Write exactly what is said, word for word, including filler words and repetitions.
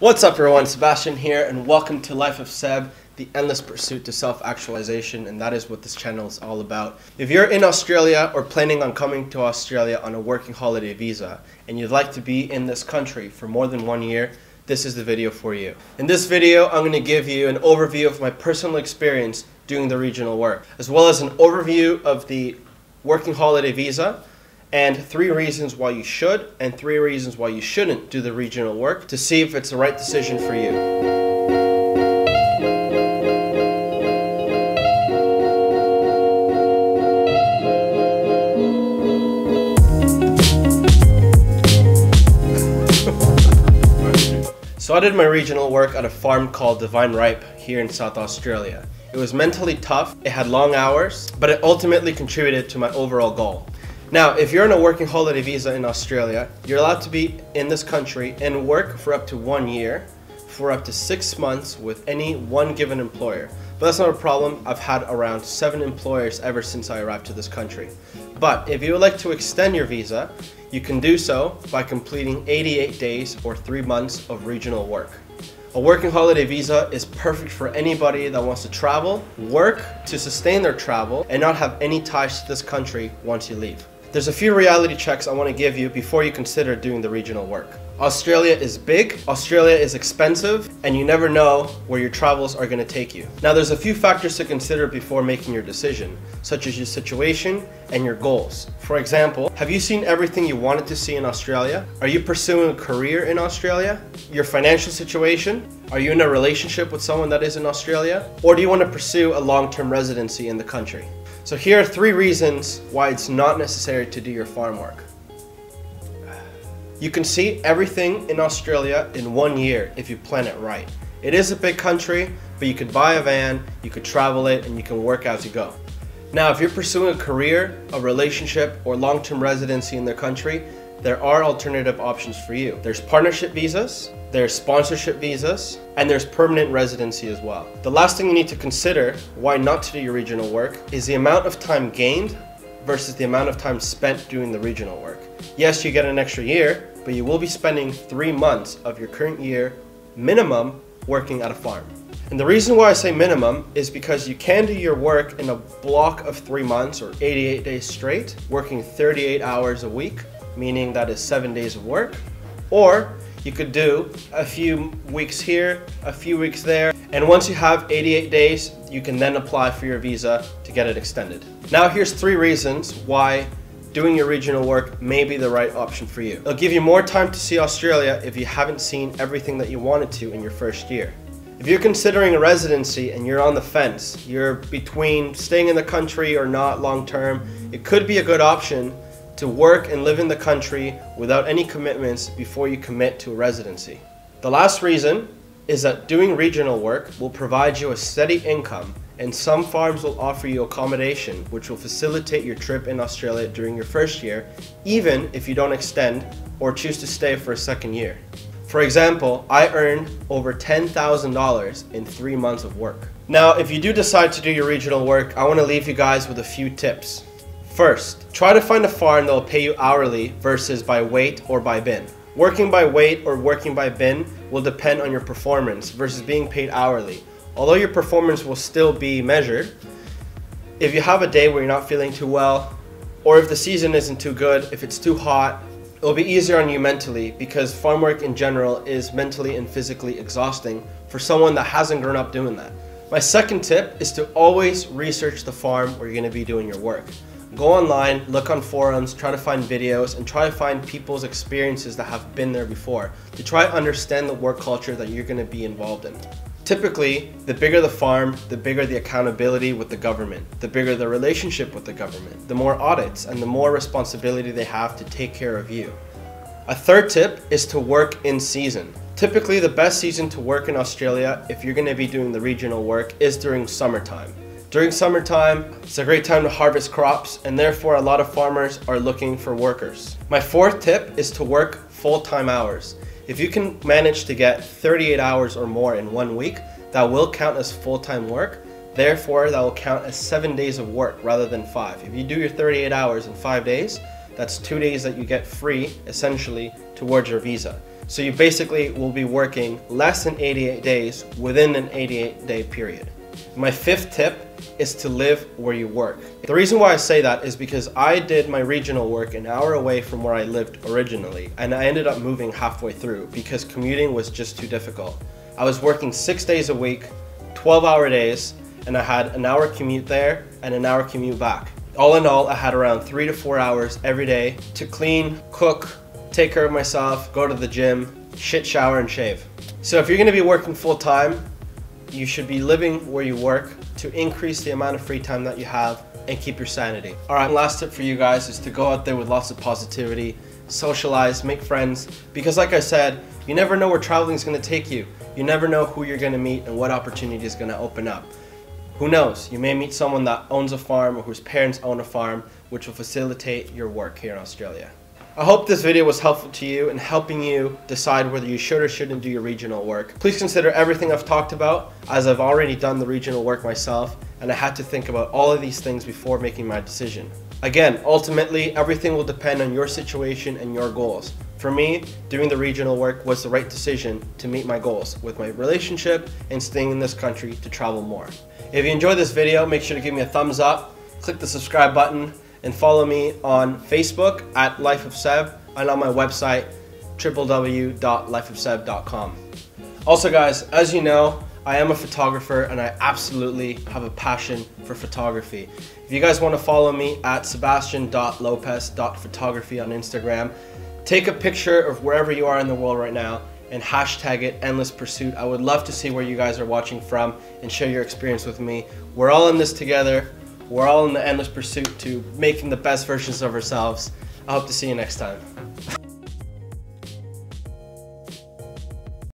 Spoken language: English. What's up everyone, Sebastian here, and welcome to Life of Seb, the endless pursuit to self-actualization, and that is what this channel is all about. If you're in Australia or planning on coming to Australia on a working holiday visa, and you'd like to be in this country for more than one year, this is the video for you. In this video, I'm going to give you an overview of my personal experience doing the regional work, as well as an overview of the working holiday visa, and three reasons why you should and three reasons why you shouldn't do the regional work to see if it's the right decision for you. So I did my regional work at a farm called Divine Ripe here in South Australia. It was mentally tough, it had long hours, but it ultimately contributed to my overall goal. Now, if you're on a working holiday visa in Australia, you're allowed to be in this country and work for up to one year, for up to six months with any one given employer. But that's not a problem. I've had around seven employers ever since I arrived to this country. But if you would like to extend your visa, you can do so by completing eighty-eight days or three months of regional work. A working holiday visa is perfect for anybody that wants to travel, work to sustain their travel, and not have any ties to this country once you leave. There's a few reality checks I want to give you before you consider doing the regional work. Australia is big, Australia is expensive, and you never know where your travels are going to take you. Now there's a few factors to consider before making your decision, such as your situation and your goals. For example, have you seen everything you wanted to see in Australia? Are you pursuing a career in Australia? Your financial situation? Are you in a relationship with someone that is in Australia? Or do you want to pursue a long-term residency in the country? So here are three reasons why it's not necessary to do your farm work. You can see everything in Australia in one year if you plan it right. It is a big country, but you could buy a van, you could travel it, and you can work as you go. Now, if you're pursuing a career, a relationship, or long-term residency in the country, there are alternative options for you. There's partnership visas, there's sponsorship visas, and there's permanent residency as well. The last thing you need to consider why not to do your regional work is the amount of time gained versus the amount of time spent doing the regional work. Yes, you get an extra year, but you will be spending three months of your current year minimum working at a farm. And the reason why I say minimum is because you can do your work in a block of three months or eighty-eight days straight, working thirty-eight hours a week, meaning that is seven days of work, or you could do a few weeks here, a few weeks there, and once you have eighty-eight days, you can then apply for your visa to get it extended. Now here's three reasons why doing your regional work may be the right option for you. It'll give you more time to see Australia if you haven't seen everything that you wanted to in your first year. If you're considering a residency and you're on the fence, you're between staying in the country or not long term, it could be a good option to work and live in the country without any commitments before you commit to a residency. The last reason is that doing regional work will provide you a steady income, and some farms will offer you accommodation, which will facilitate your trip in Australia during your first year, even if you don't extend or choose to stay for a second year. For example, I earned over ten thousand dollars in three months of work. Now, if you do decide to do your regional work, I want to leave you guys with a few tips. First, try to find a farm that will pay you hourly versus by weight or by bin. Working by weight or working by bin will depend on your performance versus being paid hourly. Although your performance will still be measured, if you have a day where you're not feeling too well, or if the season isn't too good, if it's too hot, it'll be easier on you mentally, because farm work in general is mentally and physically exhausting for someone that hasn't grown up doing that. My second tip is to always research the farm where you're going to be doing your work. Go online, look on forums, try to find videos, and try to find people's experiences that have been there before to try to understand the work culture that you're going to be involved in. Typically, the bigger the farm, the bigger the accountability with the government, the bigger the relationship with the government, the more audits and the more responsibility they have to take care of you. A third tip is to work in season. Typically, the best season to work in Australia, if you're going to be doing the regional work, is during summertime. During summertime, it's a great time to harvest crops, and therefore a lot of farmers are looking for workers. My fourth tip is to work full-time hours. If you can manage to get thirty-eight hours or more in one week, that will count as full-time work. Therefore, that will count as seven days of work rather than five. If you do your thirty-eight hours in five days, that's two days that you get free, essentially, towards your visa. So you basically will be working less than eighty-eight days within an eighty-eight day period. My fifth tip is to live where you work. The reason why I say that is because I did my regional work an hour away from where I lived originally, and I ended up moving halfway through because commuting was just too difficult. I was working six days a week, twelve hour days, and I had an hour commute there and an hour commute back. All in all, I had around three to four hours every day to clean, cook, take care of myself, go to the gym, shit, shower, and shave. So if you're gonna be working full time, you should be living where you work to increase the amount of free time that you have and keep your sanity. All right, last tip for you guys is to go out there with lots of positivity, socialize, make friends, because like I said, you never know where traveling is gonna take you. You never know who you're gonna meet and what opportunity is gonna open up. Who knows, you may meet someone that owns a farm or whose parents own a farm, which will facilitate your work here in Australia. I hope this video was helpful to you in helping you decide whether you should or shouldn't do your regional work. Please consider everything I've talked about, as I've already done the regional work myself and I had to think about all of these things before making my decision. Again, ultimately, everything will depend on your situation and your goals. For me, doing the regional work was the right decision to meet my goals with my relationship and staying in this country to travel more. If you enjoyed this video, make sure to give me a thumbs up, click the subscribe button, and follow me on Facebook at Life of Seb and on my website, w w w dot life of seb dot com. Also guys, as you know, I am a photographer and I absolutely have a passion for photography. If you guys want to follow me at sebastian dot lopez dot photography on Instagram, take a picture of wherever you are in the world right now and hashtag it endless pursuit. I would love to see where you guys are watching from and share your experience with me. We're all in this together. We're all in the endless pursuit to making the best versions of ourselves. I hope to see you next time.